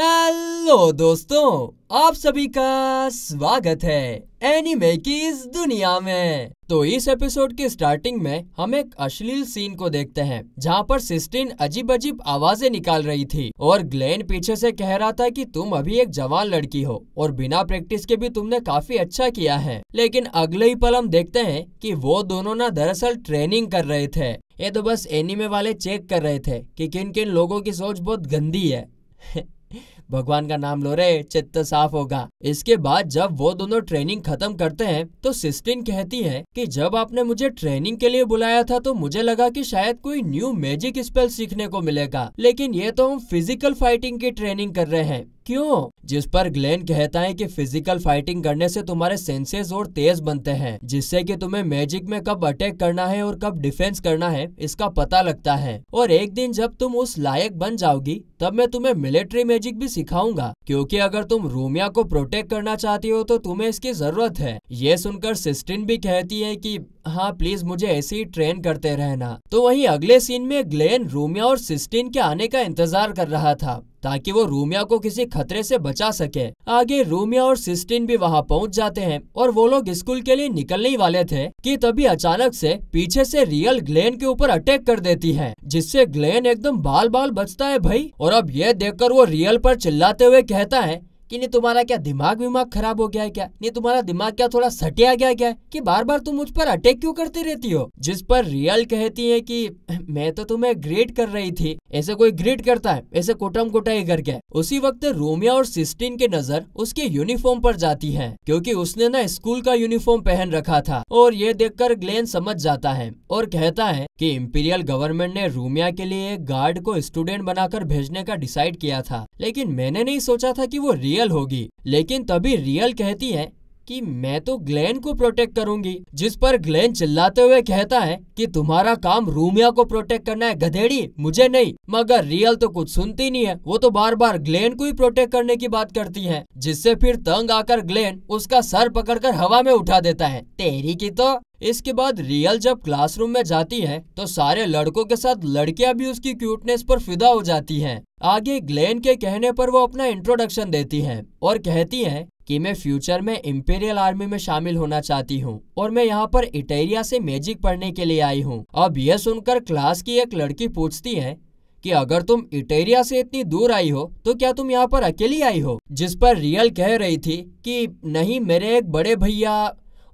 Hello दोस्तों, आप सभी का स्वागत है एनिमे की इस दुनिया में। तो इस एपिसोड के स्टार्टिंग में हम एक अश्लील सीन को देखते हैं जहाँ पर सिस्टीन अजीब अजीब आवाजें निकाल रही थी और ग्लेन पीछे से कह रहा था कि तुम अभी एक जवान लड़की हो और बिना प्रैक्टिस के भी तुमने काफी अच्छा किया है। लेकिन अगले ही पल हम देखते हैं कि वो दोनों ना दरअसल ट्रेनिंग कर रहे थे। ये तो बस एनिमे वाले चेक कर रहे थे कि किन किन लोगों की सोच बहुत गंदी है। भगवान का नाम लो रे, चित्त साफ होगा। इसके बाद जब वो दोनों ट्रेनिंग खत्म करते हैं तो सिस्टीन कहती है कि जब आपने मुझे ट्रेनिंग के लिए बुलाया था तो मुझे लगा कि शायद कोई न्यू मैजिक स्पेल सीखने को मिलेगा, लेकिन ये तो हम फिजिकल फाइटिंग की ट्रेनिंग कर रहे हैं, क्यों? जिस पर ग्लेन कहता है कि फिजिकल फाइटिंग करने से तुम्हारे सेंसेस और तेज बनते हैं, जिससे कि तुम्हें मैजिक में कब अटैक करना है और कब डिफेंस करना है इसका पता लगता है। और एक दिन जब तुम उस लायक बन जाओगी तब मैं तुम्हें मिलिट्री मैजिक भी सिखाऊंगा, क्योंकि अगर तुम रूमिया को प्रोटेक्ट करना चाहती हो तो तुम्हें इसकी जरूरत है। ये सुनकर सिस्टीन भी कहती है कि हाँ प्लीज मुझे ऐसे ही ट्रेन करते रहना। तो वहीं अगले सीन में ग्लेन रूमिया और सिस्टीन के आने का इंतजार कर रहा था ताकि वो रूमिया को किसी खतरे से बचा सके। आगे रूमिया और सिस्टीन भी वहाँ पहुँच जाते हैं और वो लोग स्कूल के लिए निकलने ही वाले थे कि तभी अचानक से पीछे से रियल ग्लेन के ऊपर अटैक कर देती है, जिससे ग्लेन एकदम बाल बाल बचता है भाई। और अब ये देखकर वो रियल पर चिल्लाते हुए कहता है कि नहीं तुम्हारा क्या दिमाग खराब हो गया है क्या? नहीं तुम्हारा दिमाग क्या थोड़ा सटिया गया क्या कि बार बार तुम मुझ पर अटैक क्यों करती रहती हो? जिस पर रियल कहती है कि मैं तो तुम्हें ग्रीट कर रही थी, ऐसे कोई ग्रीट करता है ऐसे कोटम कोटाई करके। उसी वक्त रूमिया और सिस्टीन की नजर उसके यूनिफॉर्म पर जाती है क्योंकि उसने ना स्कूल का यूनिफॉर्म पहन रखा था। और ये देखकर ग्लेन समझ जाता है और कहता है कि इम्पीरियल गवर्नमेंट ने रूमिया के लिए एक गार्ड को स्टूडेंट बनाकर भेजने का डिसाइड किया था, लेकिन मैंने नहीं सोचा था कि वो रियल होगी। लेकिन तभी रियल कहती है कि मैं तो ग्लेन को प्रोटेक्ट करूंगी, जिस पर ग्लेन चिल्लाते हुए कहता है कि तुम्हारा काम रूमिया को प्रोटेक्ट करना है गधेड़ी, मुझे नहीं। मगर रियल तो कुछ सुनती नहीं है, वो तो बार बार ग्लेन को ही प्रोटेक्ट करने की बात करती है, जिससे फिर तंग आकर ग्लेन उसका सर पकड़कर हवा में उठा देता है, तेरी की तो। इसके बाद रियल जब क्लासरूम में जाती है तो सारे लड़कों के साथ लड़कियां भी उसकी क्यूटनेस पर फिदा हो जाती हैं। आगे ग्लेन के कहने पर वो अपना इंट्रोडक्शन देती है और कहती है कि मैं फ्यूचर में इंपीरियल आर्मी में शामिल होना चाहती हूँ और मैं यहाँ पर इटेरिया से मैजिक पढ़ने के लिए आई हूँ। अब यह सुनकर क्लास की एक लड़की पूछती है कि अगर तुम इटेरिया से इतनी दूर आई हो तो क्या तुम यहाँ पर अकेली आई हो? जिस पर रियल कह रही थी कि नहीं मेरे एक बड़े भैया।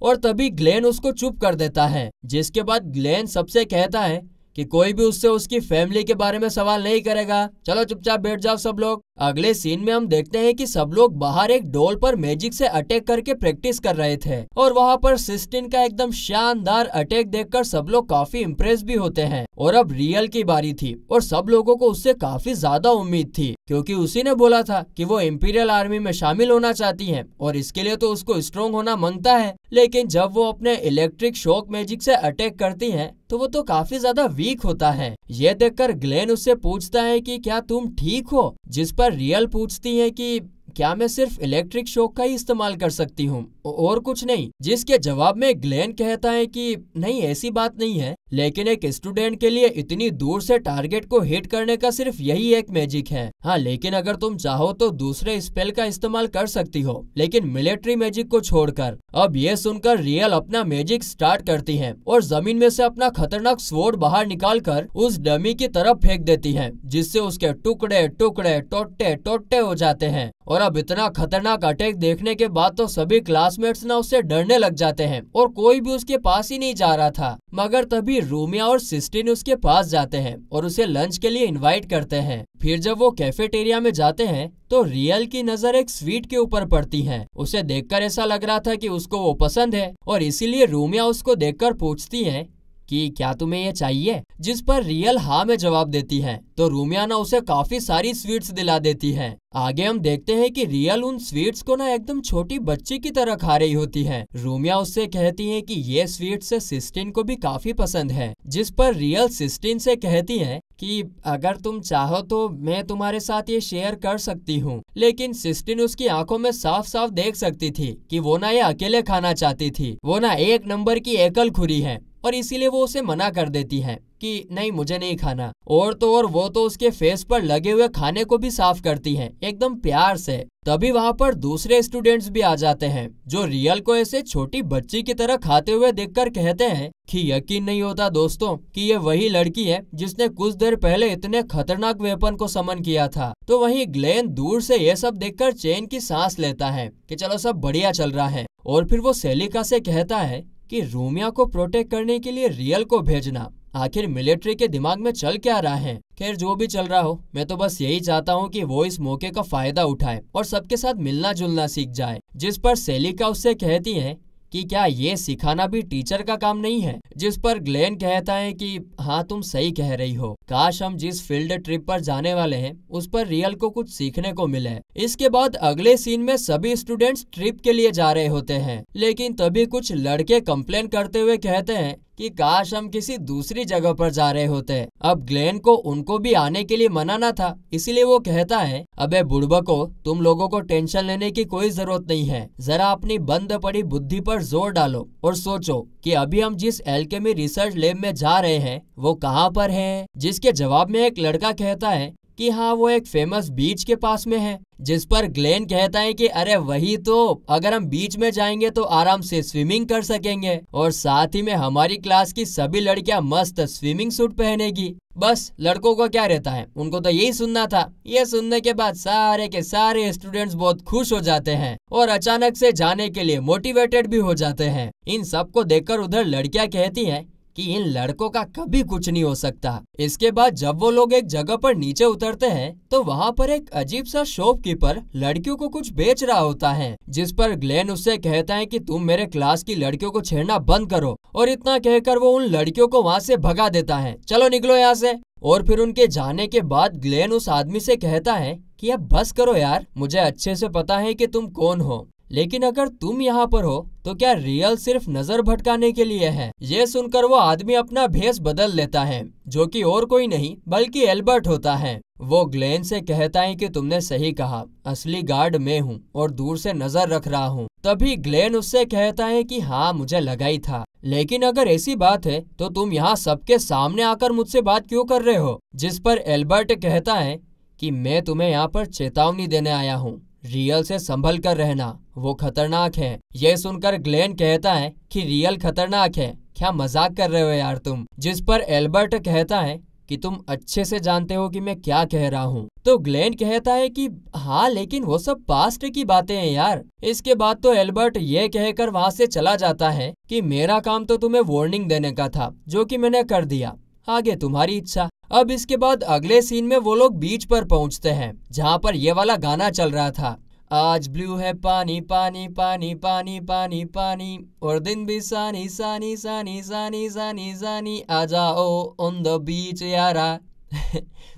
और तभी ग्लेन उसको चुप कर देता है, जिसके बाद ग्लेन सबसे कहता है कि कोई भी उससे उसकी फैमिली के बारे में सवाल नहीं करेगा, चलो चुपचाप बैठ जाओ सब लोग। अगले सीन में हम देखते हैं कि सब लोग बाहर एक डोल पर मैजिक से अटैक करके प्रैक्टिस कर रहे थे और वहाँ पर सिस्टीन का एकदम शानदार अटैक देखकर सब लोग काफी इम्प्रेस भी होते हैं। और अब रियल की बारी थी और सब लोगों को उससे काफी ज्यादा उम्मीद थी क्योंकि उसी ने बोला था कि वो इम्पीरियल आर्मी में शामिल होना चाहती है और इसके लिए तो उसको स्ट्रॉन्ग होना मांगता है। लेकिन जब वो अपने इलेक्ट्रिक शॉक मैजिक से अटैक करती है तो वो तो काफी ज्यादा वीक होता है। ये देखकर ग्लेन उससे पूछता है कि क्या तुम ठीक हो? जिस पर रियल पूछती है कि क्या मैं सिर्फ इलेक्ट्रिक शॉक का ही इस्तेमाल कर सकती हूँ और कुछ नहीं? जिसके जवाब में ग्लेन कहता है कि नहीं ऐसी बात नहीं है, लेकिन एक स्टूडेंट के लिए इतनी दूर से टारगेट को हिट करने का सिर्फ यही एक मैजिक है। हाँ लेकिन अगर तुम चाहो तो दूसरे स्पेल का इस्तेमाल कर सकती हो, लेकिन मिलिट्री मैजिक को छोड़कर। अब ये सुनकर रियल अपना मैजिक स्टार्ट करती है और जमीन में से अपना खतरनाक स्वॉर्ड बाहर निकाल कर उस डमी की तरफ फेंक देती है, जिससे उसके टुकड़े टुकड़े टोटे टोटे हो जाते हैं। और अब इतना खतरनाक अटैक देखने के बाद तो सभी क्लासमेट्स ना उससे डरने लग जाते हैं और कोई भी उसके पास ही नहीं जा रहा था। मगर तभी रूमिया और सिस्टीन उसके पास जाते हैं और उसे लंच के लिए इनवाइट करते हैं। फिर जब वो कैफेटेरिया में जाते हैं तो रियल की नजर एक स्वीट के ऊपर पड़ती है। उसे देखकर ऐसा लग रहा था कि उसको वो पसंद है और इसीलिए रूमिया उसको देखकर पूछती है कि क्या तुम्हें ये चाहिए? जिस पर रियल हाँ में जवाब देती है तो रूमिया ना उसे काफी सारी स्वीट्स दिला देती है। आगे हम देखते हैं कि रियल उन स्वीट्स को ना एकदम छोटी बच्ची की तरह खा रही होती है। रूमिया उससे कहती है कि ये स्वीट्स सिस्टीन को भी काफी पसंद है, जिस पर रियल सिस्टीन से कहती है कि अगर तुम चाहो तो मैं तुम्हारे साथ ये शेयर कर सकती हूँ। लेकिन सिस्टीन उसकी आंखों में साफ साफ देख सकती थी कि वो ना ये अकेले खाना चाहती थी, वो ना एक नंबर की एकल खुरी है और इसीलिए वो उसे मना कर देती है। कि नहीं मुझे नहीं खाना। और तो और वो तो उसके फेस पर लगे हुए खाने को भी साफ करती हैं एकदम प्यार से। तभी वहाँ पर दूसरे स्टूडेंट्स भी आ जाते हैं जो रियल को ऐसे छोटी बच्ची की तरह खाते हुए देखकर कहते हैं कि यकीन नहीं होता दोस्तों कि ये वही लड़की है जिसने कुछ देर पहले इतने खतरनाक वेपन को समन किया था। तो वहीं ग्लेन दूर से ये सब देखकर चैन की सांस लेता है कि चलो सब बढ़िया चल रहा है। और फिर वो सेलिका से कहता है कि रूमिया को प्रोटेक्ट करने के लिए रियल को भेजना, आखिर मिलिट्री के दिमाग में चल क्या रहा है। खैर जो भी चल रहा हो, मैं तो बस यही चाहता हूँ कि वो इस मौके का फायदा उठाए और सबके साथ मिलना जुलना सीख जाए। जिस पर सेलिका उससे कहती है कि क्या ये सिखाना भी टीचर का काम नहीं है। जिस पर ग्लेन कहता है कि हाँ तुम सही कह रही हो, काश हम जिस फील्ड ट्रिप पर जाने वाले हैं उस पर रियल को कुछ सीखने को मिले। इसके बाद अगले सीन में सभी स्टूडेंट्स ट्रिप के लिए जा रहे होते हैं, लेकिन तभी कुछ लड़के कंप्लेन करते हुए कहते हैं कि काश हम किसी दूसरी जगह पर जा रहे होते। अब ग्लेन को उनको भी आने के लिए मनाना था, इसलिए वो कहता है अबे बुड़बको, तुम लोगों को टेंशन लेने की कोई जरूरत नहीं है, जरा अपनी बंद पड़ी बुद्धि पर जोर डालो और सोचो कि अभी हम जिस एल्केमी रिसर्च लैब में जा रहे हैं वो कहाँ पर है। जिसके जवाब में एक लड़का कहता है कि हाँ वो एक फेमस बीच के पास में है। जिस पर ग्लेन कहता है कि अरे वही तो, अगर हम बीच में जाएंगे तो आराम से स्विमिंग कर सकेंगे और साथ ही में हमारी क्लास की सभी लड़कियां मस्त स्विमिंग सूट पहनेगी। बस लड़कों को क्या रहता है, उनको तो यही सुनना था। ये सुनने के बाद सारे के सारे स्टूडेंट्स बहुत खुश हो जाते हैं और अचानक से जाने के लिए मोटिवेटेड भी हो जाते हैं। इन सबको देखकर उधर लड़कियां कहती है कि इन लड़कों का कभी कुछ नहीं हो सकता। इसके बाद जब वो लोग एक जगह पर नीचे उतरते हैं तो वहाँ पर एक अजीब सा शॉपकीपर लड़कियों को कुछ बेच रहा होता है। जिस पर ग्लेन उससे कहता है कि तुम मेरे क्लास की लड़कियों को छेड़ना बंद करो, और इतना कहकर वो उन लड़कियों को वहाँ से भगा देता है, चलो निकलो यहाँ से। और फिर उनके जाने के बाद ग्लेन उस आदमी से कहता है कि अब बस करो यार, मुझे अच्छे से पता है कि तुम कौन हो, लेकिन अगर तुम यहाँ पर हो तो क्या रियल सिर्फ नजर भटकाने के लिए है। ये सुनकर वो आदमी अपना भेष बदल लेता है, जो कि और कोई नहीं बल्कि एल्बर्ट होता है। वो ग्लेन से कहता है कि तुमने सही कहा, असली गार्ड मैं हूँ और दूर से नजर रख रहा हूँ। तभी ग्लेन उससे कहता है कि हाँ मुझे लगा ही था, लेकिन अगर ऐसी बात है तो तुम यहाँ सबके सामने आकर मुझसे बात क्यों कर रहे हो। जिस पर एल्बर्ट कहता है कि मैं तुम्हें यहाँ पर चेतावनी देने आया हूँ, रियल से संभल कर रहना, वो खतरनाक है। यह सुनकर ग्लेन कहता है कि रियल खतरनाक है, क्या मजाक कर रहे हो यार तुम। जिस पर एल्बर्ट कहता है कि तुम अच्छे से जानते हो कि मैं क्या कह रहा हूँ। तो ग्लेन कहता है कि हाँ लेकिन वो सब पास्ट की बातें हैं यार। इसके बाद तो एल्बर्ट ये कहकर वहाँ से चला जाता है कि मेरा काम तो तुम्हें वार्निंग देने का था, जो कि मैंने कर दिया, आगे तुम्हारी इच्छा। अब इसके बाद अगले सीन में वो लोग बीच पर पहुंचते हैं जहां पर ये वाला गाना चल रहा था, आज ब्लू है पानी पानी पानी पानी पानी पानी और दिन भी सानी सानी सानी सानी सानी सानी आ जाओ ऑन द बीच यारा।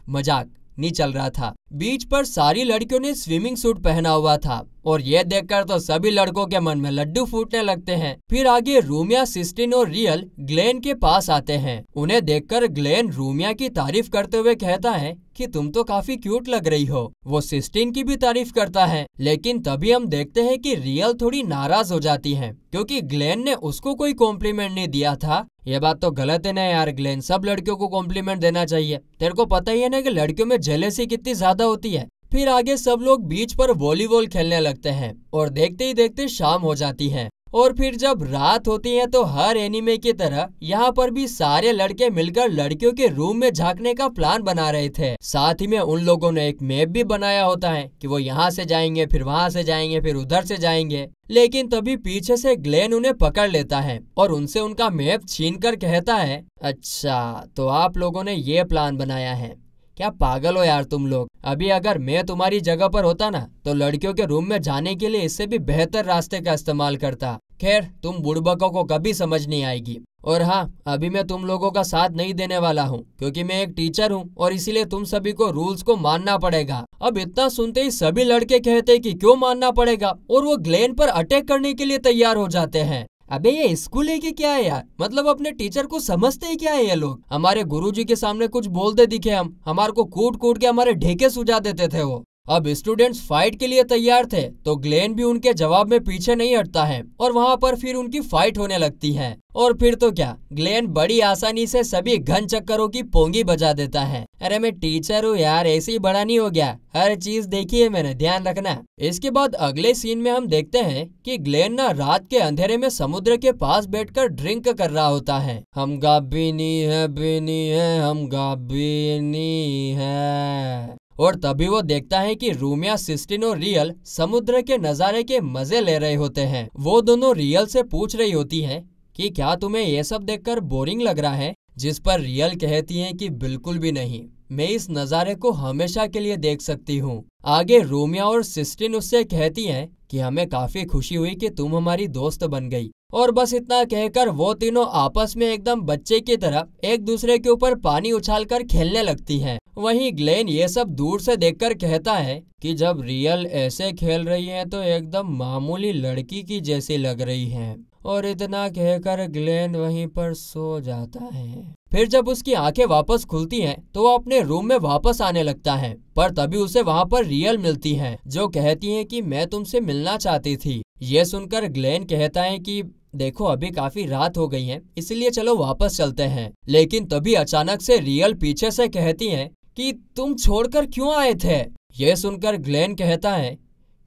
मजाक नहीं चल रहा था। बीच पर सारी लड़कियों ने स्विमिंग सूट पहना हुआ था और यह देखकर तो सभी लड़कों के मन में लड्डू फूटने लगते हैं। फिर आगे रूमिया, सिस्टिन और रियल ग्लेन के पास आते हैं। उन्हें देखकर ग्लेन रूमिया की तारीफ करते हुए कहता है कि तुम तो काफी क्यूट लग रही हो। वो सिस्टिन की भी तारीफ करता है, लेकिन तभी हम देखते हैं कि रियल थोड़ी नाराज हो जाती है क्योंकि ग्लेन ने उसको कोई कॉम्प्लीमेंट नहीं दिया था। ये बात तो गलत है ना यार ग्लेन, सब लड़कियों को कॉम्प्लीमेंट देना चाहिए, तेरे को पता ही है ना कि लड़कियों में जेलेसी कितनी ज्यादा होती है। फिर आगे सब लोग बीच पर वॉलीबॉल खेलने लगते हैं और देखते ही देखते शाम हो जाती है। और फिर जब रात होती है तो हर एनिमे की तरह यहाँ पर भी सारे लड़के मिलकर लड़कियों के रूम में झांकने का प्लान बना रहे थे। साथ ही में उन लोगों ने एक मैप भी बनाया होता है कि वो यहाँ से जाएंगे, फिर वहाँ से जाएंगे, फिर उधर से जाएंगे। लेकिन तभी पीछे से ग्लेन उन्हें पकड़ लेता है और उनसे उनका मैप छीनकर कहता है अच्छा तो आप लोगों ने ये प्लान बनाया है, क्या पागल हो यार तुम लोग। अभी अगर मैं तुम्हारी जगह पर होता ना तो लड़कियों के रूम में जाने के लिए इससे भी बेहतर रास्ते का इस्तेमाल करता। खैर तुम बुड़बकों को कभी समझ नहीं आएगी। और हाँ, अभी मैं तुम लोगों का साथ नहीं देने वाला हूँ क्योंकि मैं एक टीचर हूँ और इसीलिए तुम सभी को रूल्स को मानना पड़ेगा। अब इतना सुनते ही सभी लड़के कहते हैं कि क्यों मानना पड़ेगा और वो ग्लेन पर अटैक करने के लिए तैयार हो जाते हैं। अबे ये स्कूल है कि क्या है यार, मतलब अपने टीचर को समझते ही क्या है ये लोग। हमारे गुरुजी के सामने कुछ बोलते दिखे हम, हमारे को कूट कूट के हमारे ढेके सुझा देते थे वो। अब स्टूडेंट्स फाइट के लिए तैयार थे तो ग्लेन भी उनके जवाब में पीछे नहीं हटता है और वहाँ पर फिर उनकी फाइट होने लगती है। और फिर तो क्या, ग्लेन बड़ी आसानी से सभी घन चक्करों की पोंगी बजा देता है। अरे मैं टीचर हूँ यार, ऐसे ही बड़ा नहीं हो गया, हर चीज देखी है मैंने, ध्यान रखना। इसके बाद अगले सीन में हम देखते हैं कि ग्लेन ना रात के अंधेरे में समुद्र के पास बैठकर ड्रिंक कर रहा होता है। हम गाबीनी है बीनी है, हम गाबीनी है। और तभी वो देखता है कि रूमिया, सिस्टिन और रियल समुद्र के नजारे के मजे ले रहे होते हैं। वो दोनों रियल से पूछ रही होती है कि क्या तुम्हें ये सब देखकर बोरिंग लग रहा है, जिस पर रियल कहती है कि बिल्कुल भी नहीं, मैं इस नज़ारे को हमेशा के लिए देख सकती हूँ। आगे रूमिया और सिस्टिन उससे कहती हैं कि हमें काफी खुशी हुई कि तुम हमारी दोस्त बन गई। और बस इतना कहकर वो तीनों आपस में एकदम बच्चे की तरह एक दूसरे के ऊपर पानी उछालकर खेलने लगती हैं। वहीं ग्लेन ये सब दूर से देखकर कहता है कि जब रियल ऐसे खेल रही है तो एकदम मामूली लड़की की जैसी लग रही है। और इतना कहकर ग्लेन वहीं पर सो जाता है। फिर जब उसकी आंखें वापस खुलती हैं तो वो अपने रूम में वापस आने लगता है, पर तभी उसे वहाँ पर रियल मिलती है जो कहती है कि मैं तुमसे मिलना चाहती थी। ये सुनकर ग्लेन कहता है कि देखो अभी काफी रात हो गई है, इसलिए चलो वापस चलते हैं। लेकिन तभी अचानक से रियल पीछे से कहती है कि तुम छोड़कर क्यों आए थे। ये सुनकर ग्लेन कहता है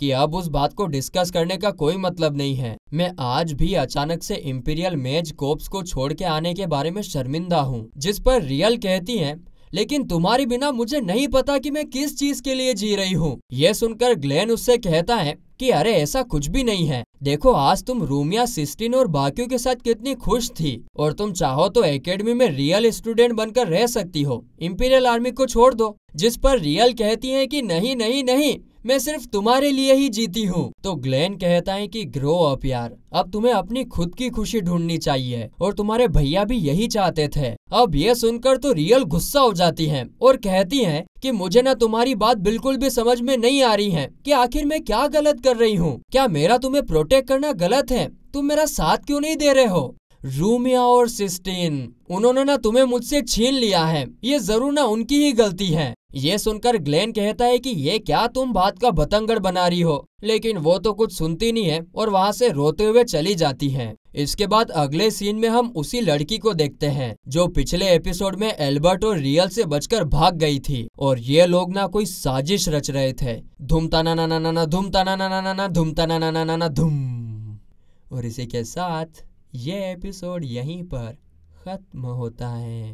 कि अब उस बात को डिस्कस करने का कोई मतलब नहीं है, मैं आज भी अचानक से इंपीरियल मेज कोप्स को छोड़ के आने के बारे में शर्मिंदा हूँ। जिस पर रियल कहती है लेकिन तुम्हारे बिना मुझे नहीं पता कि मैं किस चीज के लिए जी रही हूँ। यह सुनकर ग्लेन उससे कहता है कि अरे ऐसा कुछ भी नहीं है, देखो आज तुम रूमिया, सिस्टिन और बाकियों के साथ कितनी खुश थी, और तुम चाहो तो एकेडमी में रियल स्टूडेंट बनकर रह सकती हो, इंपीरियल आर्मी को छोड़ दो। जिस पर रियल कहती है कि नहीं नहीं नहीं, मैं सिर्फ तुम्हारे लिए ही जीती हूँ। तो ग्लेन कहता है कि ग्रो अप यार, अब तुम्हें अपनी खुद की खुशी ढूंढनी चाहिए, और तुम्हारे भैया भी यही चाहते थे। अब ये सुनकर तो रियल गुस्सा हो जाती है और कहती है कि मुझे ना तुम्हारी बात बिल्कुल भी समझ में नहीं आ रही है कि आखिर मैं क्या गलत कर रही हूँ, क्या मेरा तुम्हें प्रोटेक्ट करना गलत है, तुम मेरा साथ क्यों नहीं दे रहे हो। रूमिया और सिस्टिन, उन्होंने ना तुम्हें मुझसे छीन लिया है, ये जरूर ना उनकी ही गलती है। ये सुनकर ग्लेन कहता है कि ये क्या तुम बात का बतंगड़ बना रही हो, लेकिन वो तो कुछ सुनती नहीं है और वहाँ से रोते हुए चली जाती है। इसके बाद अगले सीन में हम उसी लड़की को देखते हैं जो पिछले एपिसोड में एल्बर्ट और रियल से बचकर भाग गई थी, और ये लोग ना कोई साजिश रच रहे थे। धूमताना ना ना ना ना धूमताना ना ना ना धूमताना ना ना ना धूम। और इसी के साथ ये एपिसोड यहीं पर खत्म होता है।